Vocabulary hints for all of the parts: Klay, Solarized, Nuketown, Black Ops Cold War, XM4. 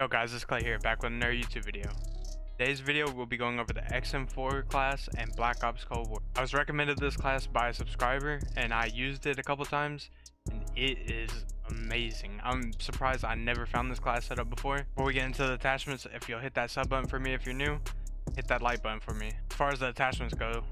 Yo guys, it's Clay here, back with another YouTube video. Today's video we'll be going over the XM4 class and Black Ops Cold War. I was recommended this class by a subscriber and I used it a couple times and it is amazing. I'm surprised I never found this class set up before. Before we get into the attachments, if you'll hit that sub button for me if you're new, hit that like button for me. As far as the attachments go,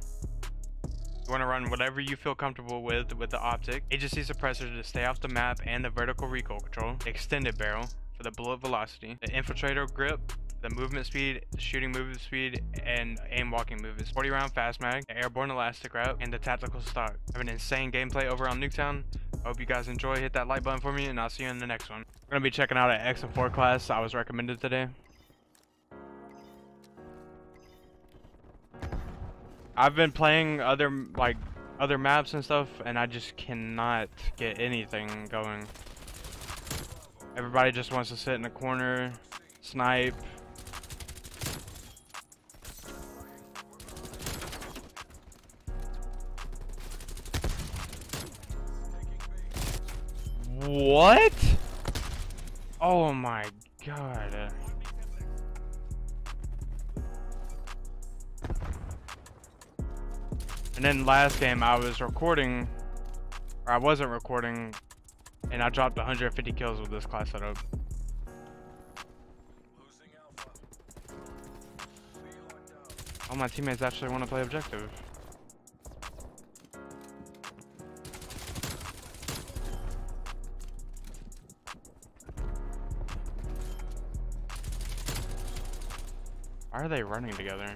you want to run whatever you feel comfortable with the optic, agency suppressor to stay off the map and the vertical recoil control, extended barrel for the bullet velocity, the infiltrator grip, the movement speed, shooting movement speed, and aim walking movements, 40 round fast mag, the airborne elastic route, and the tactical stock. I have an insane gameplay over on Nuketown. I hope you guys enjoy. Hit that like button for me and I'll see you in the next one. We're going to be checking out an XM4 class I was recommended today. I've been playing other maps and stuff, and I just cannot get anything going. Everybody just wants to sit in a corner, snipe. What? Oh my god. And then last game I was recording, or I wasn't recording, and I dropped 150 kills with this class setup. All my teammates actually want to play objective. Why are they running together?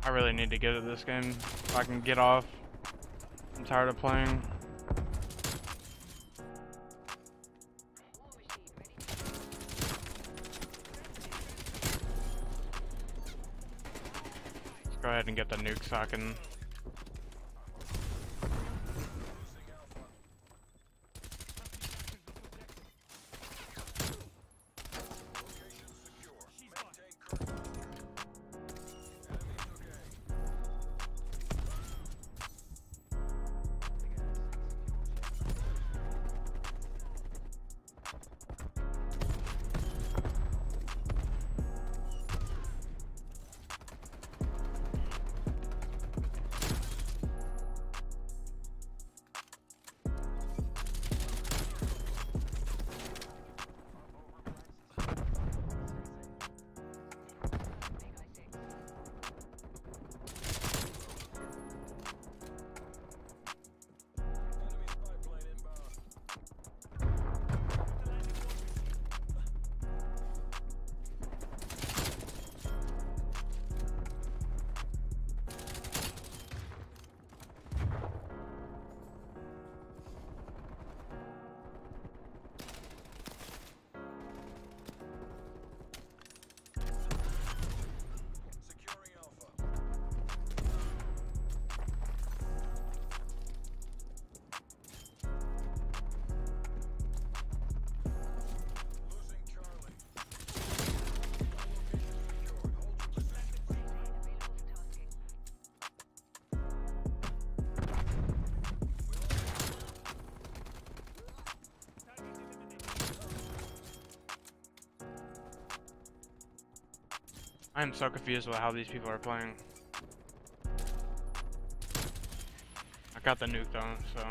I really need to get at this game if I can get off. I'm tired of playing. Let's go ahead and get the nuke so I can. I am so confused with how these people are playing. I got the nuke though, so.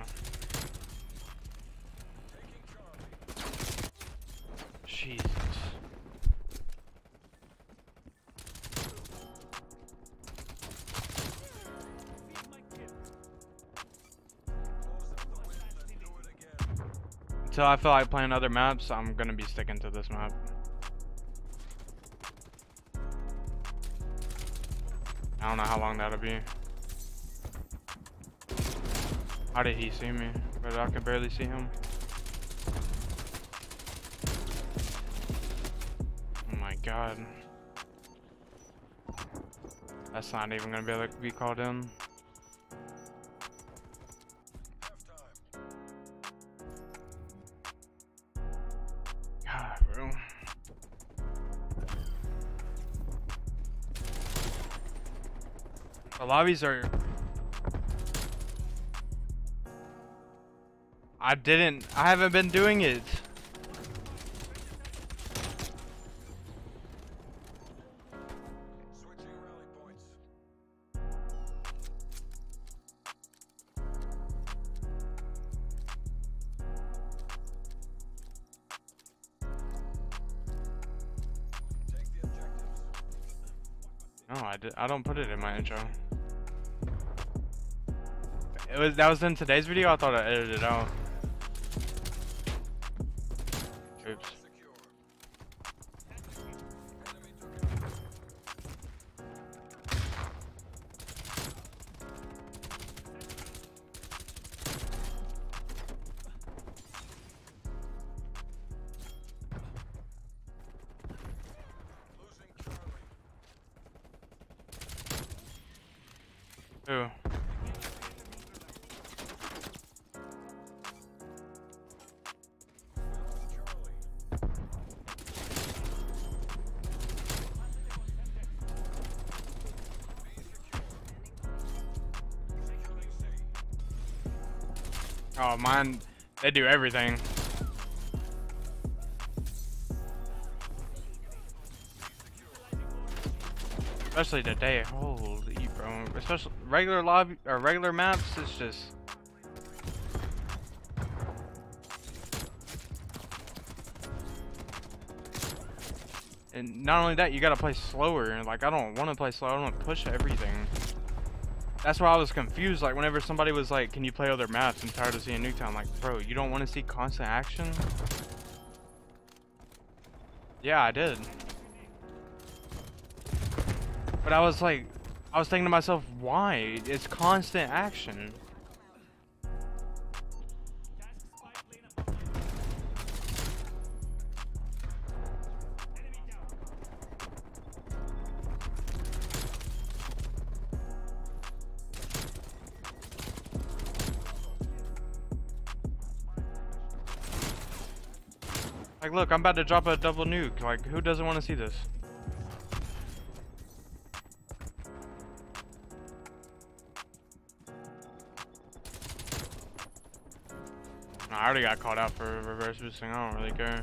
Jesus. Until I feel like playing other maps, I'm gonna be sticking to this map. I don't know how long that'll be. How did he see me? But I can barely see him. Oh my god. That's not even gonna be able to be called in. God, bro. The lobbies are... I haven't been doing it. No, I don't put it in my intro. That was in today's video. I thought I edited it out. Oops. Ooh. Oh, mine, they do everything. Especially today, holy bro. Especially regular lobby, or regular maps, it's just... And not only that, you gotta play slower. Like, I don't wanna play slow, I wanna push everything. That's why I was confused, like whenever somebody was like, can you play other maps? I'm tired of seeing Nuketown. I'm like, bro, you don't want to see constant action? Yeah, I did. But I was like, I was thinking to myself, why? It's constant action. Like, look, I'm about to drop a double nuke. Like, who doesn't want to see this? Nah, I already got called out for reverse boosting. I don't really care.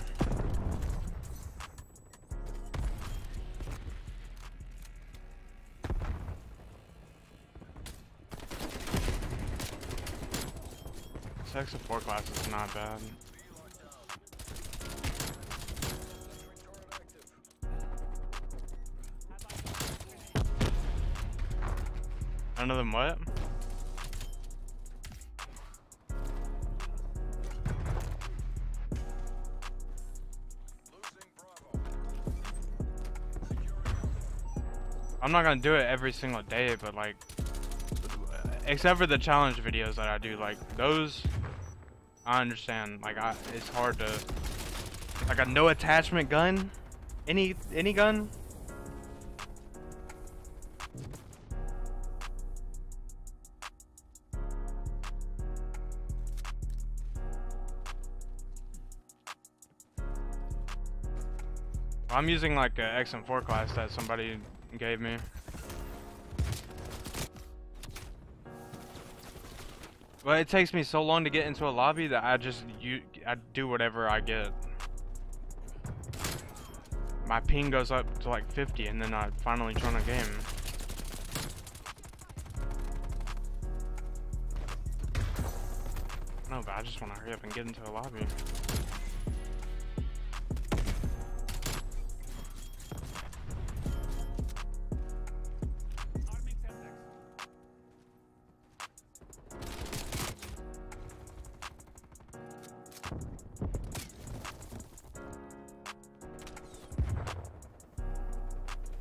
This XM4 class is not bad. Another what? I'm not gonna do it every single day, but like, except for the challenge videos that I do, like those, I understand. Like, it's hard to, like a no attachment gun, any gun. I'm using like an XM4 class that somebody gave me. But it takes me so long to get into a lobby that I do whatever I get. My ping goes up to like 50 and then I finally join a game. No, but I just want to hurry up and get into a lobby.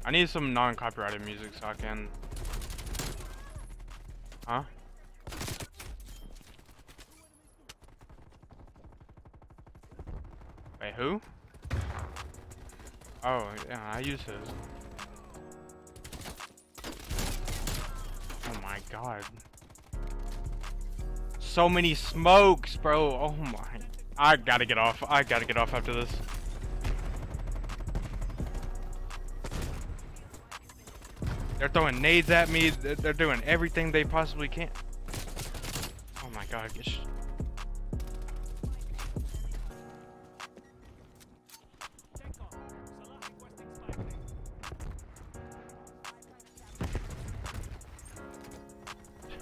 I need some non-copyrighted music so I can... Huh? Wait, who? Oh, yeah, I use his. Oh my god. So many smokes, bro. Oh my. I gotta get off. I gotta get off after this. They're throwing nades at me. They're doing everything they possibly can. Oh my god.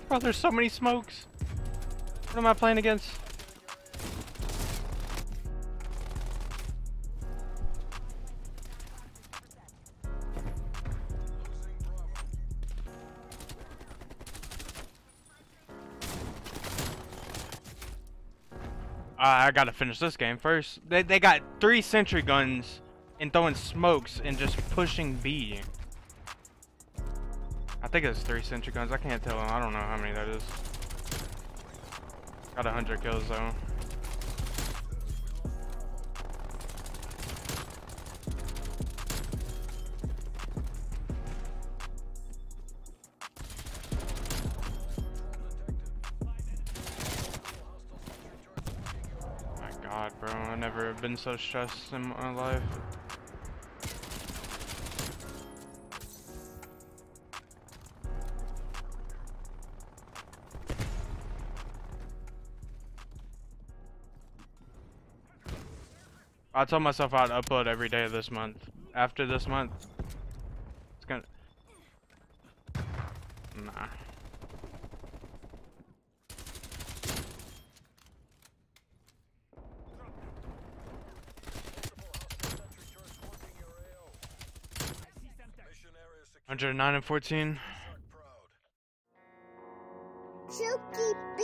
Bro, there's so many smokes. What am I playing against? I gotta finish this game first. They got 3 sentry guns and throwing smokes and just pushing B. I think it's 3 sentry guns. I can't tell. I don't know how many that is. Got 100 kills though. God, bro, I've never been so stressed in my life. I told myself I'd upload every day of this month. After this month, it's gonna... Nah. Under 9 and 14. Chokey B.